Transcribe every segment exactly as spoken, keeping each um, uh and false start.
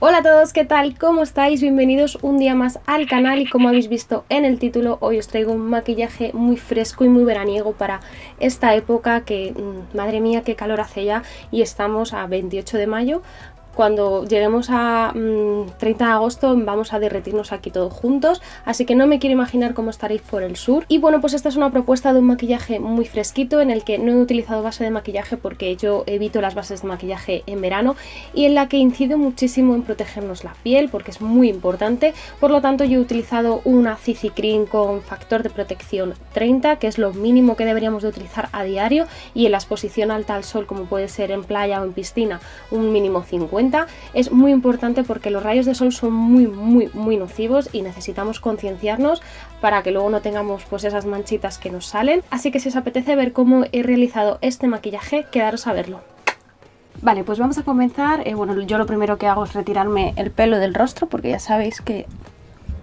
Hola a todos, ¿qué tal? ¿Cómo estáis? Bienvenidos un día más al canal y como habéis visto en el título, hoy os traigo un maquillaje muy fresco y muy veraniego para esta época que, madre mía, qué calor hace ya y estamos a veintiocho de mayo. Cuando lleguemos a mmm, treinta de agosto vamos a derretirnos aquí todos juntos, así que no me quiero imaginar cómo estaréis por el sur. Y bueno, pues esta es una propuesta de un maquillaje muy fresquito en el que no he utilizado base de maquillaje porque yo evito las bases de maquillaje en verano y en la que incido muchísimo en protegernos la piel porque es muy importante. Por lo tanto, yo he utilizado una C C Cream con factor de protección treinta, que es lo mínimo que deberíamos de utilizar a diario, y en la exposición alta al sol, como puede ser en playa o en piscina, un mínimo cincuenta. Es muy importante porque los rayos de sol son muy muy muy nocivos y necesitamos concienciarnos para que luego no tengamos pues esas manchitas que nos salen. Así que si os apetece ver cómo he realizado este maquillaje, quedaros a verlo. Vale, pues vamos a comenzar. Eh, bueno, yo lo primero que hago es retirarme el pelo del rostro porque ya sabéis que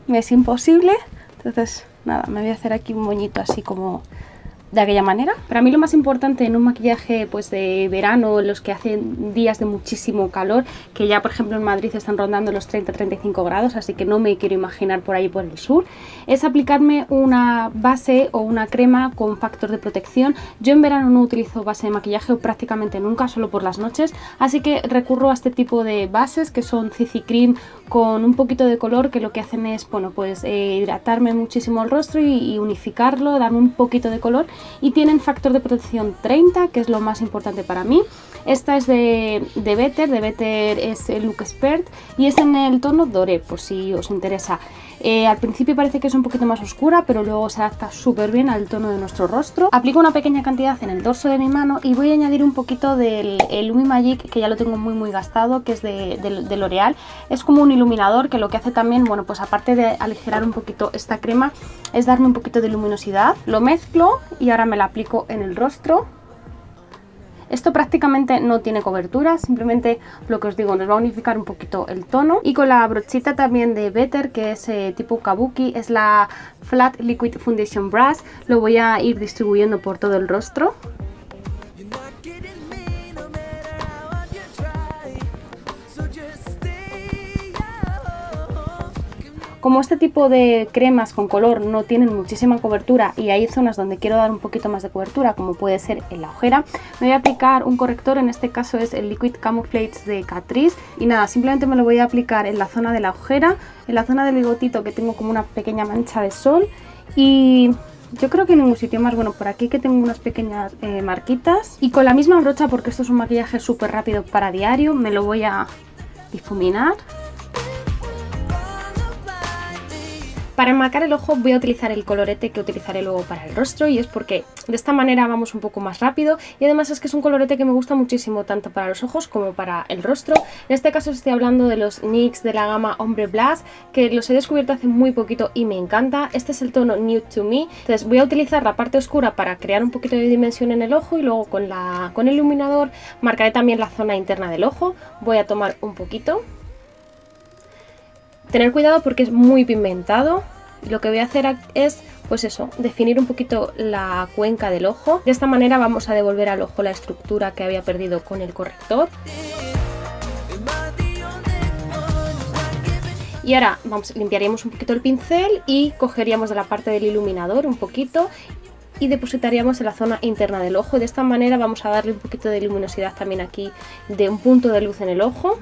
me es imposible. Entonces nada, me voy a hacer aquí un moñito así como de aquella manera. Para mí lo más importante en un maquillaje pues de verano, en los que hacen días de muchísimo calor, que ya por ejemplo en Madrid están rondando los treinta a treinta y cinco grados, así que no me quiero imaginar por ahí por el sur, es aplicarme una base o una crema con factor de protección. Yo en verano no utilizo base de maquillaje o prácticamente nunca, solo por las noches, así que recurro a este tipo de bases que son C C Cream con un poquito de color, que lo que hacen es, bueno, pues eh, hidratarme muchísimo el rostro y, y unificarlo, darme un poquito de color. Y tienen factor de protección treinta, que es lo más importante para mí. Esta es de, de Better, de Better es el Look Expert y es en el tono Doré, por si os interesa. Eh, al principio parece que es un poquito más oscura, pero luego se adapta súper bien al tono de nuestro rostro. Aplico una pequeña cantidad en el dorso de mi mano y voy a añadir un poquito del Lumi Magic, que ya lo tengo muy muy gastado, que es de, de, de L'Oreal. Es como un iluminador que lo que hace también, bueno, pues aparte de aligerar un poquito esta crema, es darme un poquito de luminosidad. Lo mezclo y ahora me la aplico en el rostro. Esto prácticamente no tiene cobertura, simplemente lo que os digo, nos va a unificar un poquito el tono. Y con la brochita también de Better, que es eh, tipo Kabuki, es la Flat Liquid Foundation Brush, lo voy a ir distribuyendo por todo el rostro. Como este tipo de cremas con color no tienen muchísima cobertura y hay zonas donde quiero dar un poquito más de cobertura, como puede ser en la ojera, me voy a aplicar un corrector, en este caso es el Liquid Camouflage de Catrice, y nada, simplemente me lo voy a aplicar en la zona de la ojera, en la zona del bigotito, que tengo como una pequeña mancha de sol, y yo creo que en ningún sitio más. Bueno, por aquí que tengo unas pequeñas eh, marquitas, y con la misma brocha, porque esto es un maquillaje súper rápido para diario, me lo voy a difuminar. Para enmarcar el ojo voy a utilizar el colorete que utilizaré luego para el rostro, y es porque de esta manera vamos un poco más rápido y además es que es un colorete que me gusta muchísimo tanto para los ojos como para el rostro. En este caso estoy hablando de los N Y X de la gama Ombre Blast, que los he descubierto hace muy poquito y me encanta. Este es el tono New to Me, entonces voy a utilizar la parte oscura para crear un poquito de dimensión en el ojo y luego con, la, con el iluminador marcaré también la zona interna del ojo. Voy a tomar un poquito. Tener cuidado porque es muy pigmentado. Lo que voy a hacer es, pues eso, definir un poquito la cuenca del ojo. De esta manera vamos a devolver al ojo la estructura que había perdido con el corrector. Y ahora vamos, limpiaríamos un poquito el pincel y cogeríamos de la parte del iluminador un poquito y depositaríamos en la zona interna del ojo. De esta manera vamos a darle un poquito de luminosidad también aquí, de un punto de luz en el ojo.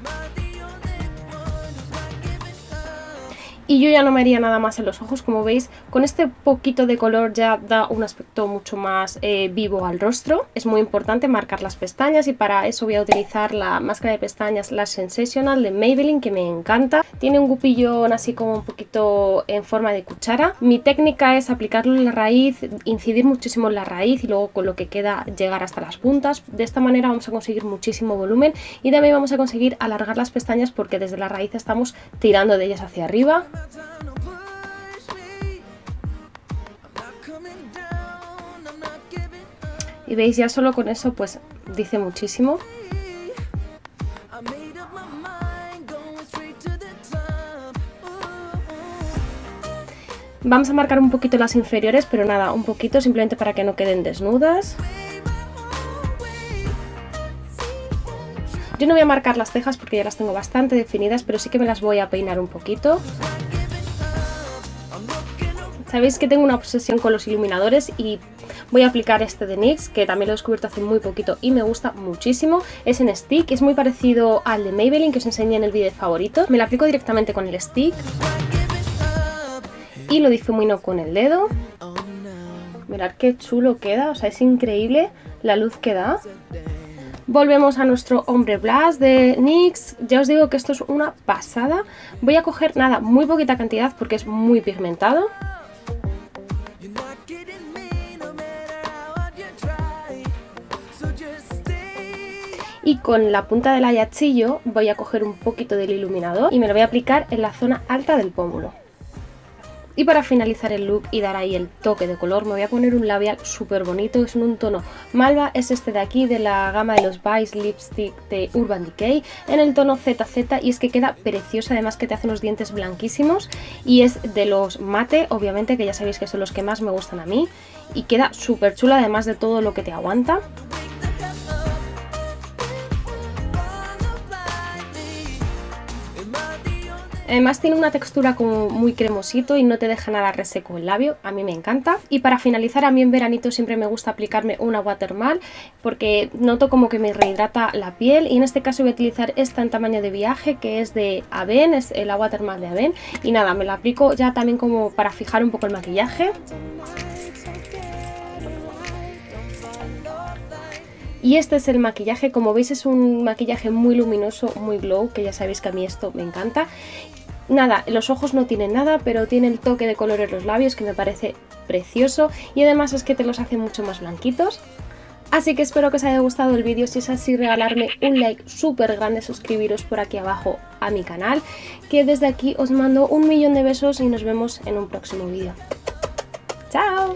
Y yo ya no me haría nada más en los ojos, como veis, con este poquito de color ya da un aspecto mucho más eh, vivo al rostro. Es muy importante marcar las pestañas y para eso voy a utilizar la máscara de pestañas Lash Sensational de Maybelline, que me encanta. Tiene un gupillón así como un poquito en forma de cuchara. Mi técnica es aplicarlo en la raíz, incidir muchísimo en la raíz y luego con lo que queda llegar hasta las puntas. De esta manera vamos a conseguir muchísimo volumen y también vamos a conseguir alargar las pestañas porque desde la raíz estamos tirando de ellas hacia arriba. Y veis, ya solo con eso pues dice muchísimo. Vamos a marcar un poquito las inferiores, pero nada, un poquito, simplemente para que no queden desnudas. Yo no voy a marcar las cejas porque ya las tengo bastante definidas, pero sí que me las voy a peinar un poquito. Sabéis que tengo una obsesión con los iluminadores y voy a aplicar este de NYX, que también lo he descubierto hace muy poquito y me gusta muchísimo. Es en stick, es muy parecido al de Maybelline que os enseñé en el vídeo favorito. Me lo aplico directamente con el stick y lo difumino con el dedo. Mirad qué chulo queda, o sea, es increíble la luz que da. Volvemos a nuestro Ombre Blast de NYX. Ya os digo que esto es una pasada. Voy a coger, nada, muy poquita cantidad porque es muy pigmentado. Y con la punta del ayachillo voy a coger un poquito del iluminador y me lo voy a aplicar en la zona alta del pómulo. Y para finalizar el look y dar ahí el toque de color, me voy a poner un labial súper bonito, es en un tono malva, es este de aquí, de la gama de los Vice Lipstick de Urban Decay, en el tono Z Z, y es que queda preciosa, además que te hace unos dientes blanquísimos, y es de los mate, obviamente, que ya sabéis que son los que más me gustan a mí, y queda súper chula, además de todo lo que te aguanta. Además tiene una textura como muy cremosito y no te deja nada reseco el labio, a mí me encanta. Y para finalizar, a mí en veranito siempre me gusta aplicarme una watermal porque noto como que me rehidrata la piel, y en este caso voy a utilizar esta en tamaño de viaje, que es de Avène, es la watermal de Avène, y nada, me la aplico ya también como para fijar un poco el maquillaje. Y este es el maquillaje, como veis es un maquillaje muy luminoso, muy glow, que ya sabéis que a mí esto me encanta. Nada, los ojos no tienen nada, pero tiene el toque de color en los labios que me parece precioso, y además es que te los hace mucho más blanquitos. Así que espero que os haya gustado el vídeo, si es así regalarme un like súper grande, suscribiros por aquí abajo a mi canal, que desde aquí os mando un millón de besos y nos vemos en un próximo vídeo. ¡Chao!